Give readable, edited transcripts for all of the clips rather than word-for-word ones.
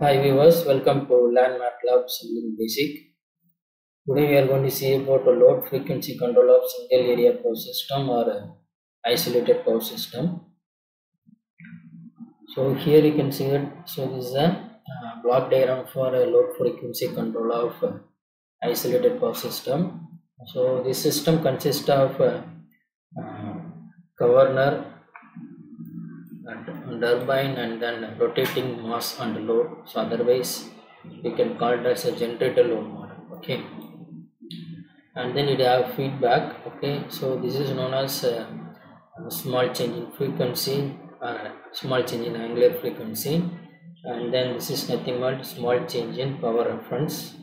Hi viewers, welcome to Learn MATLAB Simulink Basic. Today we are going to see about a load frequency control of single area power system or isolated power system. So here you can see it. So this is a block diagram for a load frequency control of isolated power system. So this system consists of governor, turbine, and then rotating mass and load. So otherwise we can call it as a generator load model, okay. And then it have feedback, okay. So this is known as a small change in frequency, small change in angular frequency, and then this is nothing but small change in power reference.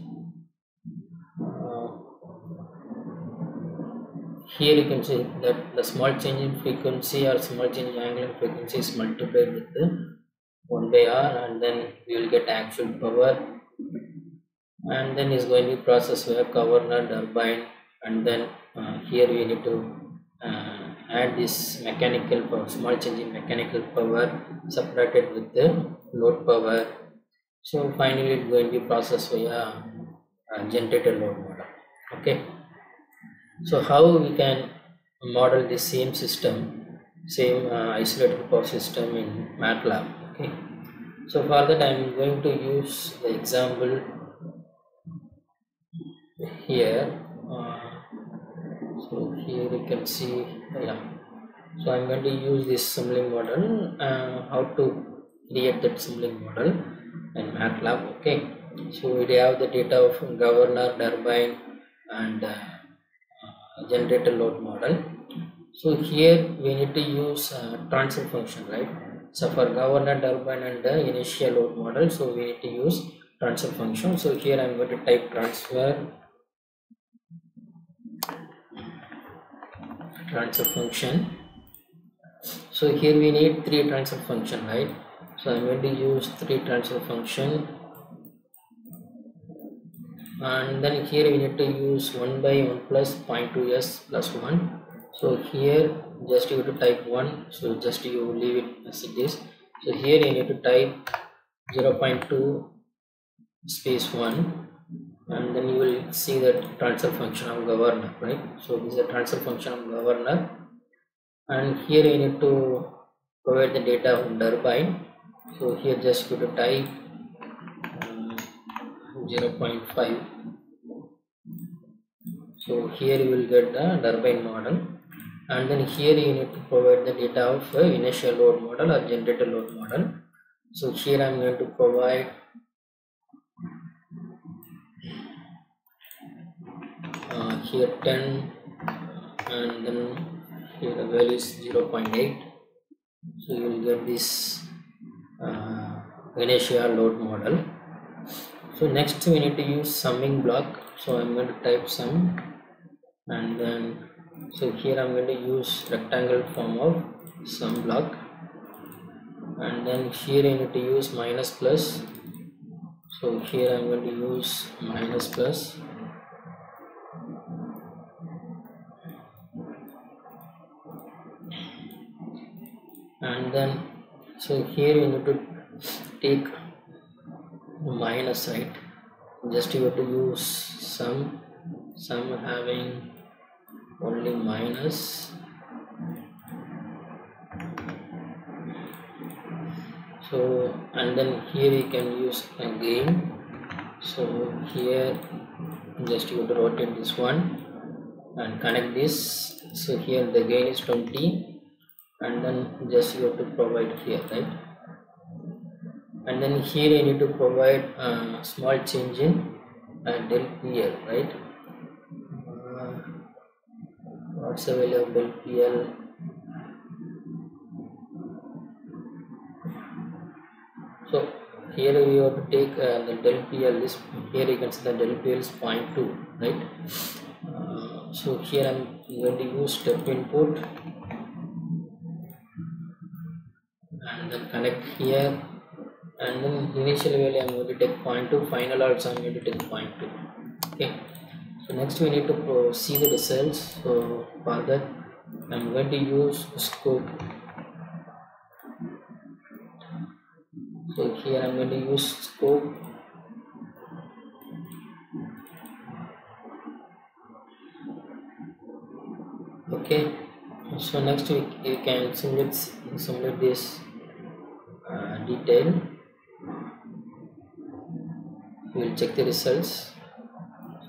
Here you can see that the small change in frequency or small change in angular frequency is multiplied with the 1/r, and then we will get actual power, and then is going to be processed via governor, turbine, and then here we need to add this mechanical power, small change in mechanical power subtracted with the load power. So finally it's going to be processed via generator load model, okay. So how we can model the same system, same isolated power system in MATLAB, okay. So for that I am going to use the example here. So here you can see, so I am going to use this Simulink model, how to create that Simulink model in MATLAB, okay. So we have the data of governor, turbine, and generator load model. So here we need to use transfer function, right? So for governor, turbine, and the initial load model, so we need to use transfer function. So here I am going to type transfer function. So here we need three transfer function, right? So I am going to use three transfer function, and then here we need to use 1/1 plus 0.2s plus 1. So here just you have to type 1, so just you leave it as it is. So here you need to type 0.2 space 1, and then you will see the transfer function of governor, right? So this is a transfer function of governor, and here you need to provide the data of turbine. So here just you have to type 0.5. So here you will get the turbine model, and then here you need to provide the data of initial load model or generator load model. So here I am going to provide here 10, and then here the value is 0.8. So you will get this initial load model. So next we need to use summing block. So I am going to type sum, and then so here I am going to use rectangle form of sum block, and then here I need to use minus plus. So here I am going to use minus plus, and then so here we need to take minus, right? Just you have to use sum having only minus. So and then here you can use again. So here just you have to rotate this one and connect this. So here the gain is 20, and then just you have to provide here, right? And then here you need to provide a small change in del PL, right? What's the value of del PL? So here we have to take the del PL is, here you can see the del PL is 0.2, right? So here I am going to use step input, and then connect here, and then initial value I am going to take 0.2, final also I am going to take 0.2, okay. So next we need to see the results. So for that I am going to use scope. like here I'm going to use scope. Okay, so next we can simulate this detail. We'll check the results.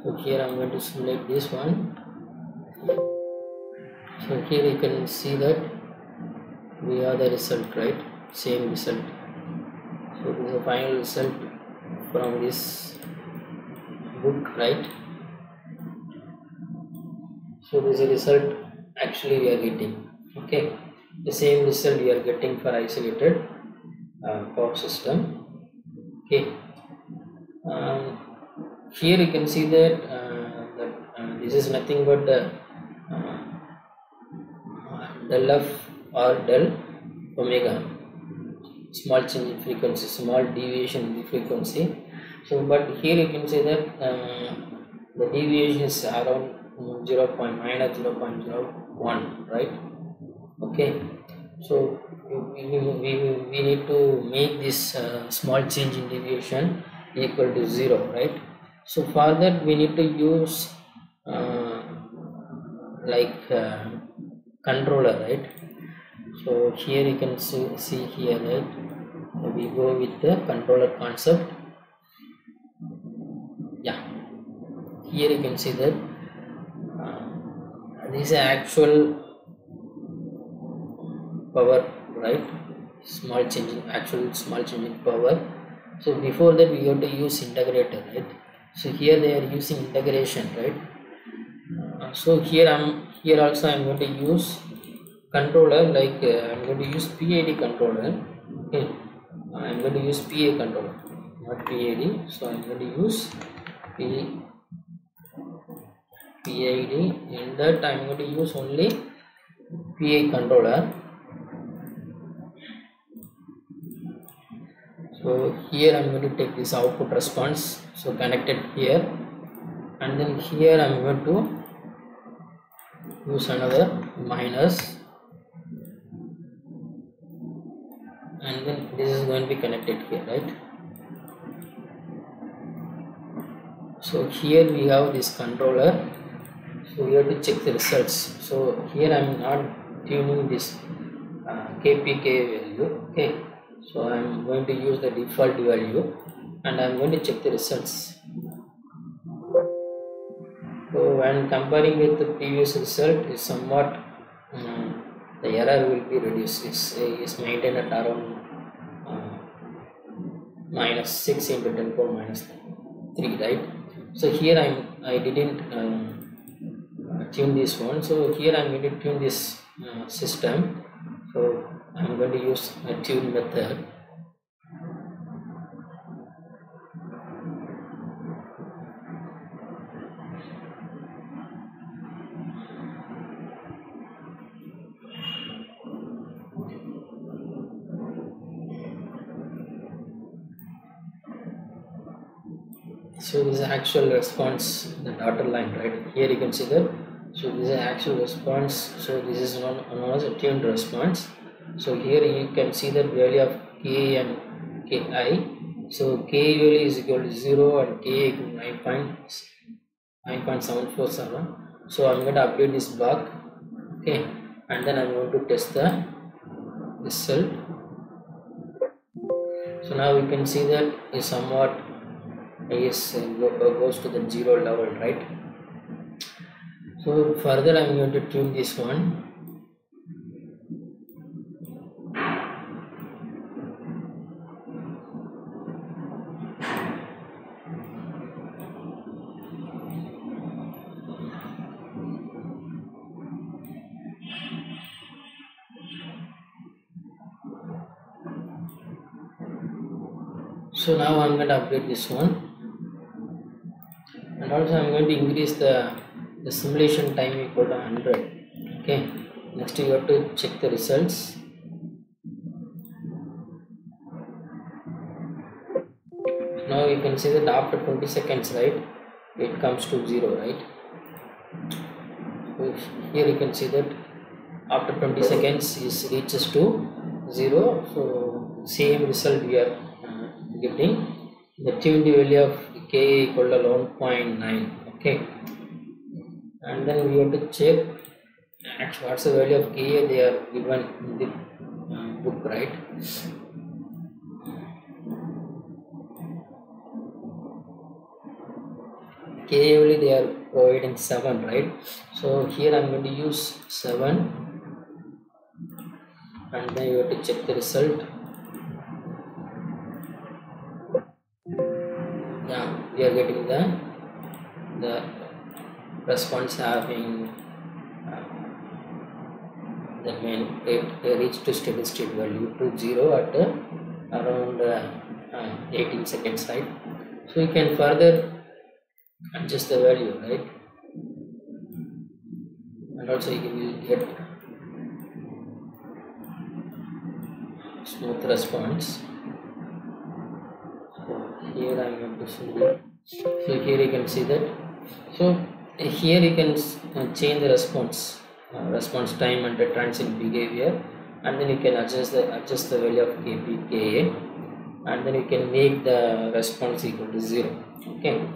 So here I'm going to simulate this one. So here you can see that we have the result, right? Same result. So this is the final result from this book, right? So this is the result actually we are getting. Okay, the same result we are getting for isolated POP system. Okay, here you can see that, this is nothing but the del f or del omega, small change in frequency, small deviation in the frequency. So but here you can see that the deviation is around 0.9 or 0.01, right? Okay, so we need to make this small change in deviation equal to 0, right? So for that we need to use controller, right? So here you can see here, right? We go with the controller concept. Yeah, here you can see that this is actual power, right? Actual small change in power. So before that we have to use integrator, right? So here they are using integration, right? So here I'm going to use controller, like I'm going to use PID controller. Okay, I'm going to use PA controller, not PID. So I'm going to use PID. In that I'm going to use only PA controller. So here I'm going to take this output response, so connected here, and then here I'm going to use another minus, and then this is going to be connected here, right? So here we have this controller. So we have to check the results. So here I'm not tuning this kpk value. Okay, so I'm going to use the default value and I'm going to check the results. So when comparing with the previous result, is somewhat the error will be reduced. It's maintained at around -6 × 10⁻³, right? So here I didn't tune this one. So here I'm going to tune this system. So I'm going to use a tune method. So this is actual response, the dotted line, right? Here you can see that. So this is actual response. So this is known as a tuned response. So here you can see that value of k and ki. So k value is equal to 0 and k equal to 9.747. So I'm going to update this bug. Okay, and then I'm going to test the result. So now you can see that is somewhat, yes, goes to the 0 level, right? So further I'm going to tune this one. So now I'm going to update this one. And also I'm going to increase the simulation time equal to 100. Okay, next you have to check the results. Now you can see that after 20 seconds, right, it comes to 0, right? Here you can see that after 20 seconds it reaches to 0. So same result we are getting the achieved value of k equal to 1.9. okay, and then we have to check actually what's the value of k they are given in the book, right? K only they are providing 7, right? So here I'm going to use 7, and then you have to check the result. Yeah, we are getting the response having the main it reached to stable state value to 0 at around 18 seconds, right? So you can further adjust the value, right? And also you will get smooth response. So here I am going to see that. So here you can see that. So here you can change the response time and the transient behavior, and then you can adjust the value of kp ka, and then you can make the response equal to 0. Okay.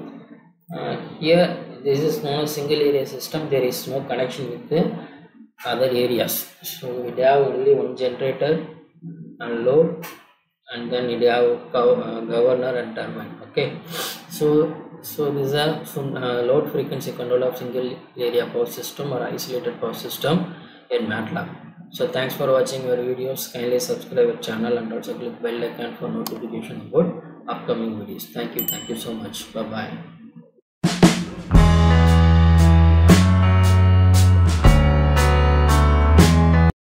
Here this is not a single area system, there is no connection with the other areas, so we have only one generator and load, and then we have governor and turbine. Okay, so these are some load frequency control of single area power system or isolated power system in MATLAB. So thanks for watching our videos. Kindly subscribe our channel and also click bell icon for notification about upcoming videos. Thank you so much. Bye bye.